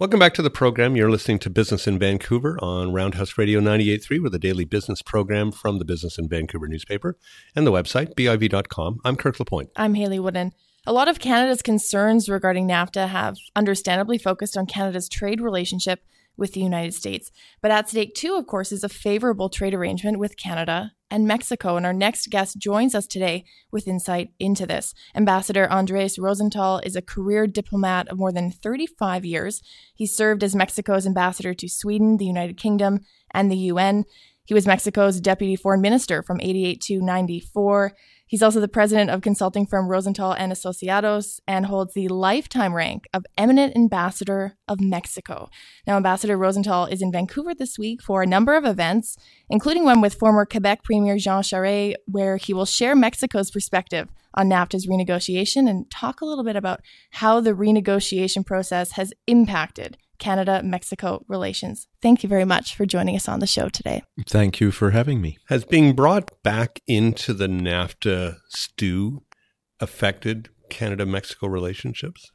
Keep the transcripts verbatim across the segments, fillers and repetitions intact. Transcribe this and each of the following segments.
Welcome back to the program. You're listening to Business in Vancouver on Roundhouse Radio ninety-eight point three with a daily business program from the Business in Vancouver newspaper and the website, B I V dot com. I'm Kirk Lapointe. I'm Hayley Woodin. A lot of Canada's concerns regarding NAFTA have understandably focused on Canada's trade relationship with the United States. But at stake too, of course, is a favorable trade arrangement with Canada and Mexico. And our next guest joins us today with insight into this. Ambassador Andrés Rozental is a career diplomat of more than thirty-five years. He served as Mexico's ambassador to Sweden, the United Kingdom, and the U N. He was Mexico's deputy foreign minister from eighty-eight to ninety-four. He's also the president of consulting firm Rozental and Asociados and holds the lifetime rank of Eminent Ambassador of Mexico. Now, Ambassador Rozental is in Vancouver this week for a number of events, including one with former Quebec Premier Jean Charest, where he will share Mexico's perspective on NAFTA's renegotiation and talk a little bit about how the renegotiation process has impacted Canada-Mexico relations. Thank you very much for joining us on the show today. Thank you for having me. Has being brought back into the NAFTA stew affected Canada-Mexico relationships?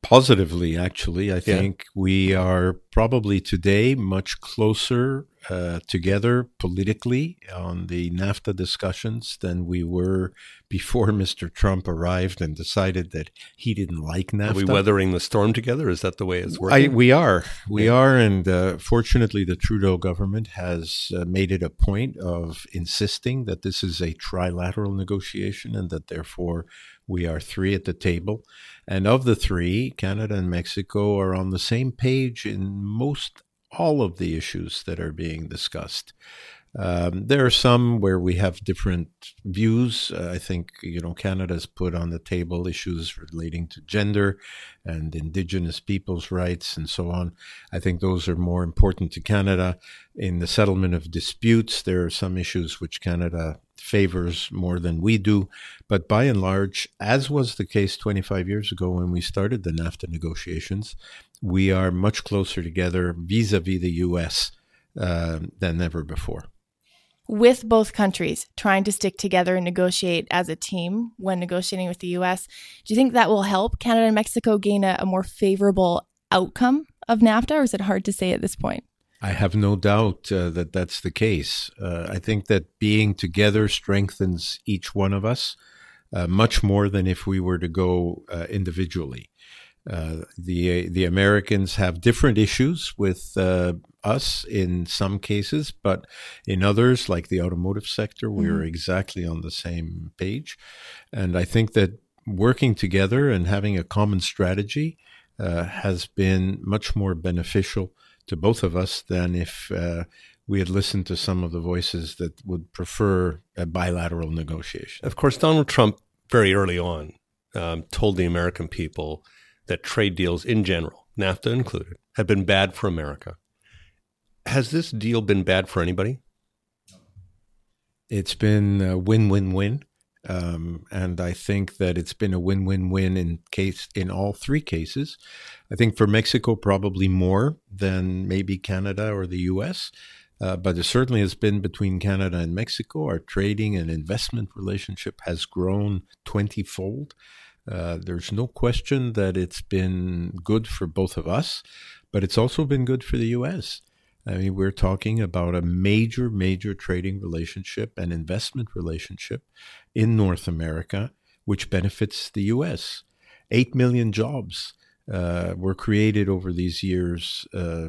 Positively, actually. I yeah. think we are probably today much closer uh, together politically on the NAFTA discussions than we were before Mister Trump arrived and decided that he didn't like NAFTA. Are we weathering the storm together? Is that the way it's working? I, we are. We yeah. are. And uh, fortunately, the Trudeau government has uh, made it a point of insisting that this is a trilateral negotiation and that therefore we are three at the table. And of the three, Canada and Mexico are on the same page in most all of the issues that are being discussed. Um, there are some where we have different views. Uh, I think, you know, Canada's put on the table issues relating to gender and Indigenous peoples' rights and so on. I think those are more important to Canada. In the settlement of disputes, there are some issues which Canada favors more than we do. But by and large, as was the case twenty-five years ago when we started the NAFTA negotiations, we are much closer together vis-a-vis the U S uh, than ever before. With both countries trying to stick together and negotiate as a team when negotiating with the U S, do you think that will help Canada and Mexico gain a, a more favorable outcome of NAFTA, or is it hard to say at this point? I have no doubt uh, that that's the case. Uh, I think that being together strengthens each one of us uh, much more than if we were to go uh, individually. Uh, the the Americans have different issues with uh, us in some cases, but in others, like the automotive sector, we are exactly on the same page. And I think that working together and having a common strategy uh, has been much more beneficial to both of us than if uh, we had listened to some of the voices that would prefer a bilateral negotiation. Of course, Donald Trump very early on um, told the American people that trade deals in general, NAFTA included, have been bad for America. Has this deal been bad for anybody? It's been a win-win-win. Um, and I think that it's been a win-win-win in case in all three cases. I think for Mexico, probably more than maybe Canada or the U S, uh, but it certainly has been between Canada and Mexico. Our trading and investment relationship has grown twenty-fold. Uh, there's no question that it's been good for both of us, but it's also been good for the U S. I mean, we're talking about a major, major trading relationship and investment relationship in North America, which benefits the U S. Eight million jobs uh, were created over these years, uh,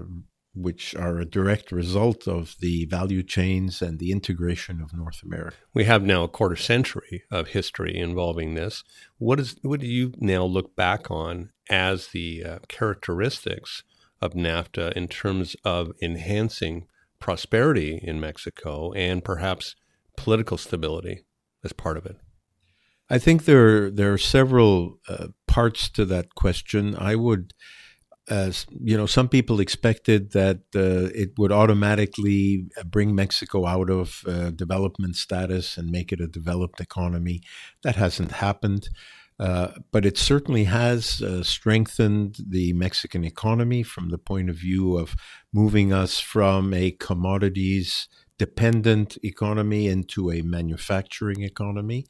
which are a direct result of the value chains and the integration of North America. We have now a quarter century of history involving this. What is what do you now look back on as the uh, characteristics of NAFTA in terms of enhancing prosperity in Mexico and perhaps political stability as part of it? I think there are, there are several uh, parts to that question. I would, uh, you know, some people expected that uh, it would automatically bring Mexico out of uh, development status and make it a developed economy. That hasn't happened. Uh, but it certainly has uh, strengthened the Mexican economy from the point of view of moving us from a commodities-dependent economy into a manufacturing economy,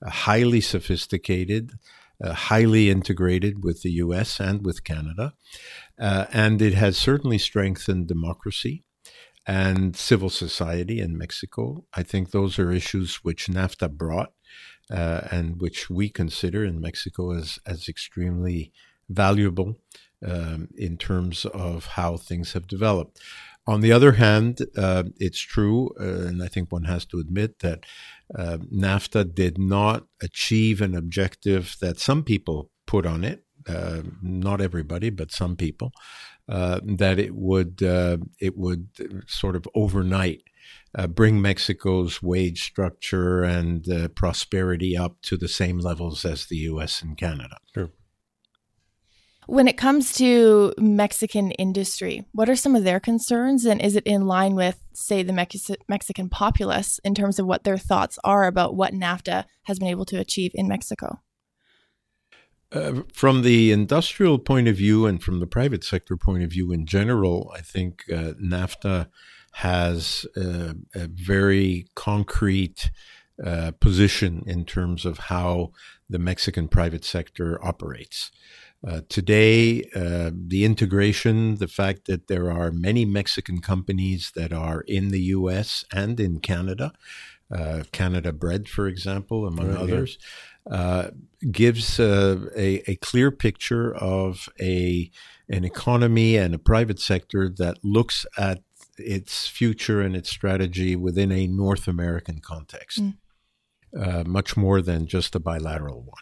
a highly sophisticated uh, highly integrated with the U S and with Canada. Uh, and it has certainly strengthened democracy and civil society in Mexico. I think those are issues which NAFTA brought uh, and which we consider in Mexico as, as extremely valuable um, in terms of how things have developed. On the other hand, uh, it's true, uh, and I think one has to admit that uh, NAFTA did not achieve an objective that some people put on it, uh, not everybody, but some people, uh, that it would, uh, it would sort of overnight uh, bring Mexico's wage structure and uh, prosperity up to the same levels as the U S and Canada. Sure. When it comes to Mexican industry, what are some of their concerns, and is it in line with, say, the Mex- Mexican populace in terms of what their thoughts are about what NAFTA has been able to achieve in Mexico? Uh, from the industrial point of view and from the private sector point of view in general, I think uh, NAFTA has uh, a very concrete uh, position in terms of how the Mexican private sector operates. Uh, today, uh, the integration, the fact that there are many Mexican companies that are in the U S and in Canada, uh, Canada Bread, for example, among right, others, yeah. uh, gives uh, a, a clear picture of a an economy and a private sector that looks at its future and its strategy within a North American context, mm. uh, much more than just a bilateral one.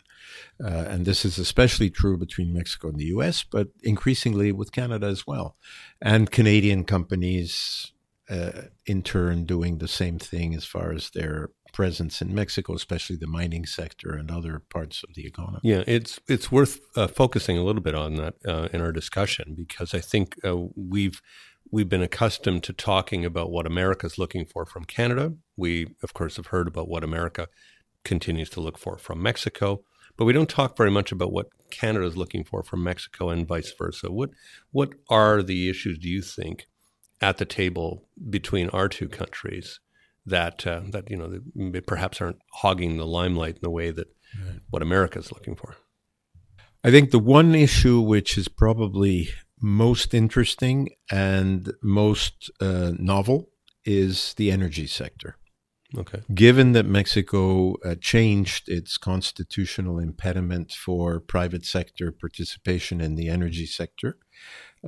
Uh, and this is especially true between Mexico and the U S, but increasingly with Canada as well. And Canadian companies, uh, in turn, doing the same thing as far as their presence in Mexico, especially the mining sector and other parts of the economy. Yeah, it's it's worth uh, focusing a little bit on that uh, in our discussion, because I think uh, we've we've been accustomed to talking about what America's looking for from Canada. We, of course, have heard about what America continues to look for from Mexico. But we don't talk very much about what Canada is looking for from Mexico and vice versa. What what are the issues, do you think, at the table between our two countries that uh, that you know that perhaps aren't hogging the limelight in the way that right. what America is looking for? I think the one issue which is probably most interesting and most uh, novel is the energy sector. Okay. Given that Mexico uh, changed its constitutional impediment for private sector participation in the energy sector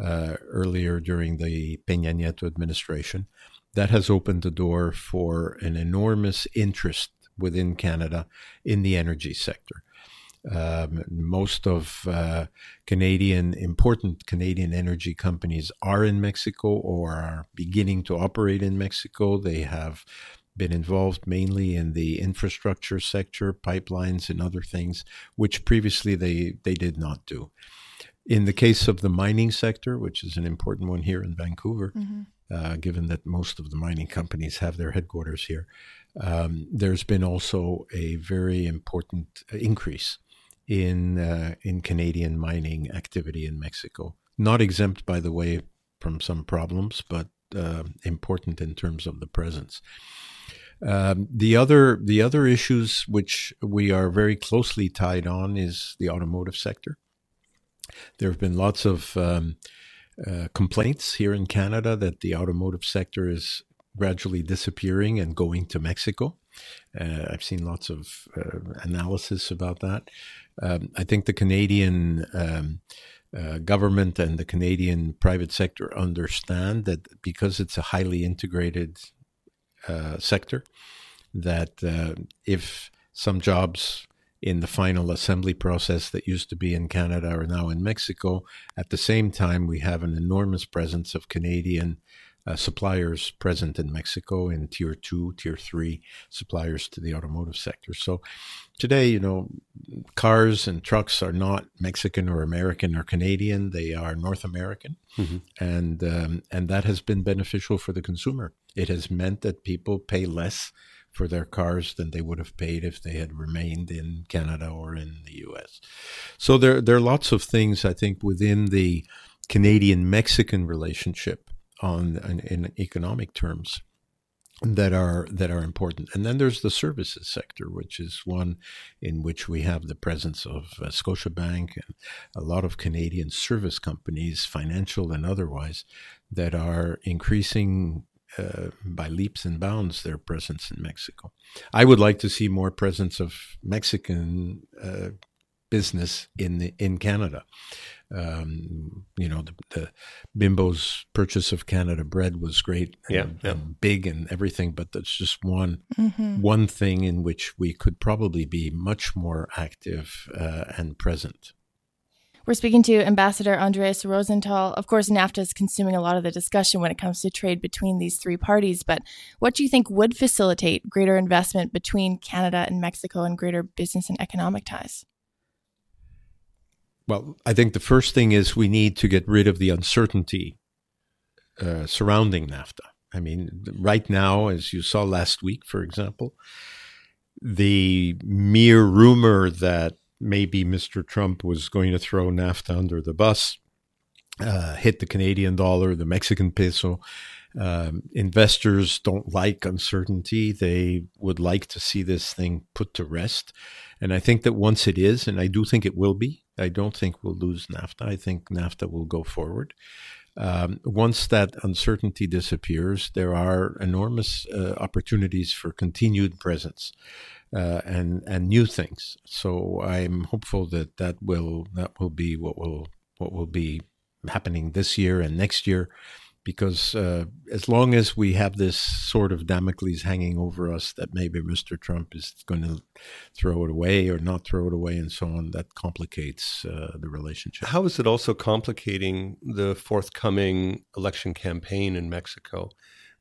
uh, earlier during the Peña Nieto administration, that has opened the door for an enormous interest within Canada in the energy sector. Um, most of uh, Canadian, important Canadian energy companies are in Mexico or are beginning to operate in Mexico. They have been involved mainly in the infrastructure sector, pipelines and other things, which previously they, they did not do. In the case of the mining sector, which is an important one here in Vancouver, mm-hmm. uh, given that most of the mining companies have their headquarters here, um, there's been also a very important increase in, uh, in Canadian mining activity in Mexico. Not exempt, by the way, from some problems, but uh, important in terms of the presence. Um, the other the other issues which we are very closely tied on is the automotive sector. There have been lots of um, uh, complaints here in Canada that the automotive sector is gradually disappearing and going to Mexico. Uh, I've seen lots of uh, analysis about that. Um, I think the Canadian um, Uh, government and the Canadian private sector understand that because it's a highly integrated uh, sector, that uh, if some jobs in the final assembly process that used to be in Canada are now in Mexico, at the same time we have an enormous presence of Canadian uh, suppliers present in Mexico, in tier two, tier three suppliers to the automotive sector. So today, you know, cars and trucks are not Mexican or American or Canadian. They are North American. Mm-hmm. And um, and that has been beneficial for the consumer. It has meant that people pay less for their cars than they would have paid if they had remained in Canada or in the U S. So there, there are lots of things, I think, within the Canadian-Mexican relationship on in, in economic terms that are that are important. And then there's the services sector, which is one in which we have the presence of uh, Scotiabank and a lot of Canadian service companies, financial and otherwise, that are increasing uh, by leaps and bounds their presence in Mexico. I would like to see more presence of Mexican uh, business in the, in Canada. Um, you know, the, the Bimbo's purchase of Canada Bread was great, and, yeah, yeah. and big and everything, but that's just one mm-hmm. one thing in which we could probably be much more active uh, and present. We're speaking to Ambassador Andrés Rozental. Of course, NAFTA is consuming a lot of the discussion when it comes to trade between these three parties, but what do you think would facilitate greater investment between Canada and Mexico and greater business and economic ties? Well, I think the first thing is we need to get rid of the uncertainty uh, surrounding NAFTA. I mean, right now, as you saw last week, for example, the mere rumor that maybe Mister Trump was going to throw NAFTA under the bus, uh, hit the Canadian dollar, the Mexican peso. Um, investors don't like uncertainty. They would like to see this thing put to rest. And I think that once it is, and I do think it will be, I don't think we'll lose NAFTA. I think NAFTA will go forward. Um, once that uncertainty disappears, there are enormous uh, opportunities for continued presence uh, and and new things. So I'm hopeful that that will that will be what will what will be happening this year and next year, because uh, as long as we have this sort of Damocles hanging over us that maybe Mister Trump is going to throw it away or not throw it away and so on, that complicates uh, the relationship. How is it also complicating the forthcoming election campaign in Mexico?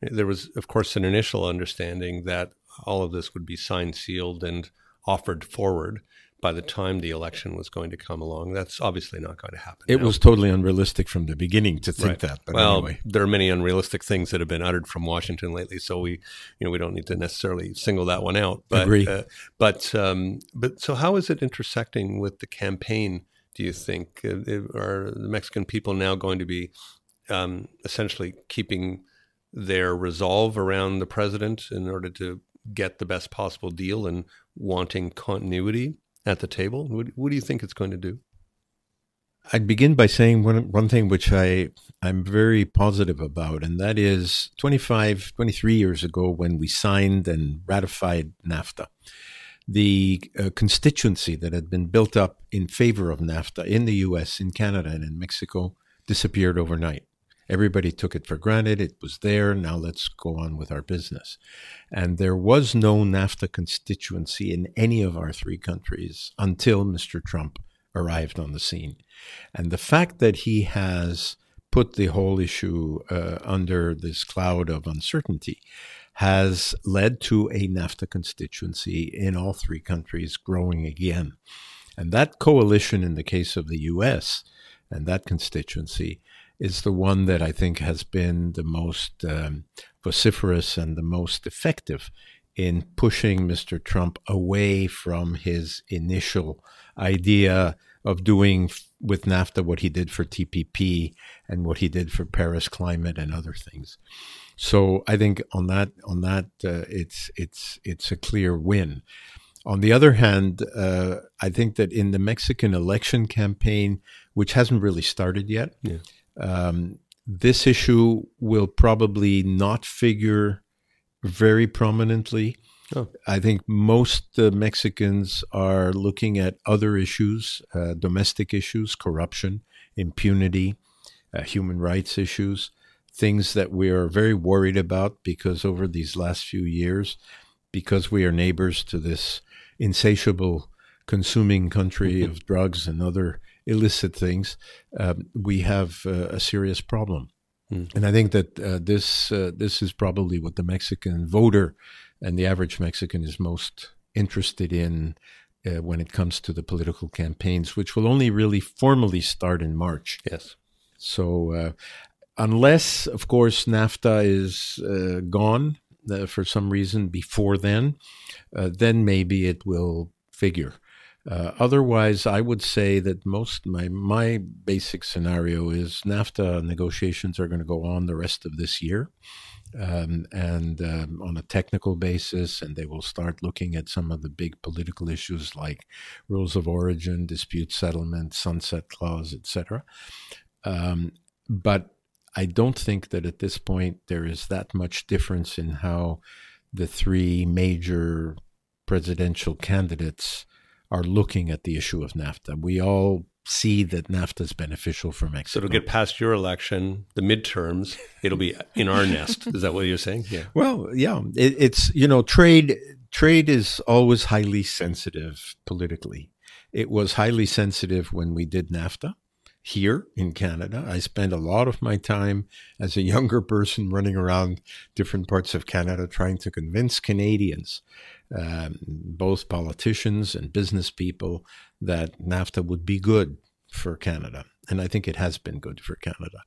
There was, of course, an initial understanding that all of this would be signed, sealed, and offered forward by the time the election was going to come along. That's obviously not going to happen. It now. was totally unrealistic from the beginning to think right. that. But well, anyway. There are many unrealistic things that have been uttered from Washington lately, so we, you know, we don't need to necessarily single that one out. But, Agree. Uh, but, um, but so how is it intersecting with the campaign, do you think? Uh, are the Mexican people now going to be um, essentially keeping their resolve around the president in order to get the best possible deal and wanting continuity at the table? What, what do you think it's going to do? I'd begin by saying one, one thing which I, I'm very positive about, and that is twenty-five, twenty-three years ago when we signed and ratified NAFTA, the uh, constituency that had been built up in favor of NAFTA in the U S, in Canada, and in Mexico disappeared overnight. Everybody took it for granted. It was there. Now let's go on with our business. And there was no NAFTA constituency in any of our three countries until Mister Trump arrived on the scene. And the fact that he has put the whole issue uh, under this cloud of uncertainty has led to a NAFTA constituency in all three countries growing again. And that coalition in the case of the U S and that constituency is the one that I think has been the most um, vociferous and the most effective in pushing Mister Trump away from his initial idea of doing with NAFTA what he did for T P P and what he did for Paris climate and other things. So I think on that on that uh, it's it's it's a clear win. On the other hand, uh, I think that in the Mexican election campaign, which hasn't really started yet, yeah. Um, this issue will probably not figure very prominently. Oh. I think most uh, Mexicans are looking at other issues, uh, domestic issues, corruption, impunity, uh, human rights issues, things that we are very worried about because over these last few years, because we are neighbors to this insatiable consuming country mm-hmm. of drugs and other illicit things, um, we have uh, a serious problem. Mm. And I think that uh, this uh, this is probably what the Mexican voter and the average Mexican is most interested in uh, when it comes to the political campaigns, which will only really formally start in March. Yes. So uh, unless, of course, NAFTA is uh, gone uh, for some reason before then, uh, then maybe it will figure. Uh, otherwise, I would say that most my my basic scenario is NAFTA negotiations are going to go on the rest of this year. um, and um, on a technical basis, and they will start looking at some of the big political issues like rules of origin, dispute settlement, sunset clause, et cetera. Um, but I don't think that at this point there is that much difference in how the three major presidential candidates are looking at the issue of NAFTA. We all see that NAFTA is beneficial for Mexico. So it'll get past your election, the midterms, it'll be in our nest. Is that what you're saying? Yeah. Well, yeah, it, it's, you know, trade, trade is always highly sensitive politically. It was highly sensitive when we did NAFTA here in Canada. I spent a lot of my time as a younger person running around different parts of Canada trying to convince Canadians, um, both politicians and business people, that NAFTA would be good for Canada. And I think it has been good for Canada.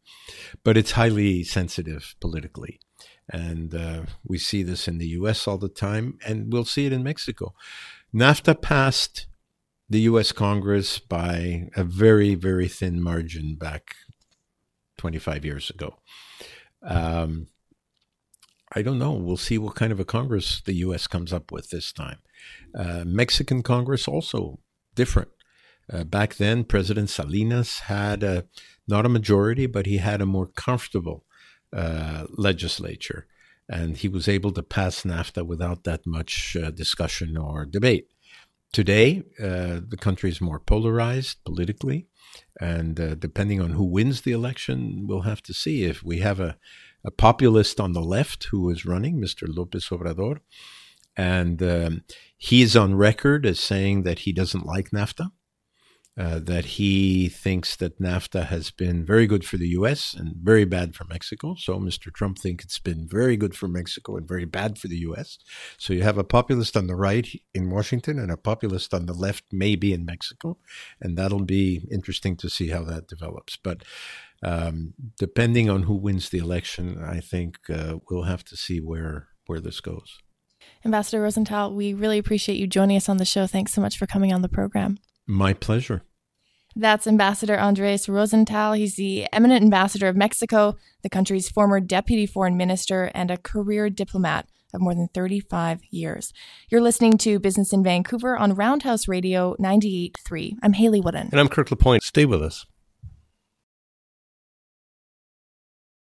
But it's highly sensitive politically. And uh, we see this in the U S all the time, and we'll see it in Mexico. NAFTA passed the U S Congress by a very, very thin margin back twenty-five years ago. Um, I don't know. We'll see what kind of a Congress the U S comes up with this time. Uh, Mexican Congress also different. Uh, back then, President Salinas had a, not a majority, but he had a more comfortable uh, legislature. And he was able to pass NAFTA without that much uh, discussion or debate. Today, uh, the country is more polarized politically, and uh, depending on who wins the election, we'll have to see. If we have a, a populist on the left who is running, Mister Lopez Obrador, and um, he is on record as saying that he doesn't like NAFTA, uh, that he thinks that NAFTA has been very good for the U S and very bad for Mexico. So Mister Trump thinks it's been very good for Mexico and very bad for the U S. So you have a populist on the right in Washington and a populist on the left maybe in Mexico, and that'll be interesting to see how that develops. But um, depending on who wins the election, I think uh, we'll have to see where, where this goes. Ambassador Rozental, we really appreciate you joining us on the show. Thanks so much for coming on the program. My pleasure. That's Ambassador Andrés Rozental. He's the eminent ambassador of Mexico, the country's former deputy foreign minister and a career diplomat of more than thirty-five years. You're listening to Business in Vancouver on Roundhouse Radio ninety-eight point three. I'm Hayley Woodin. And I'm Kirk Lapointe. Stay with us.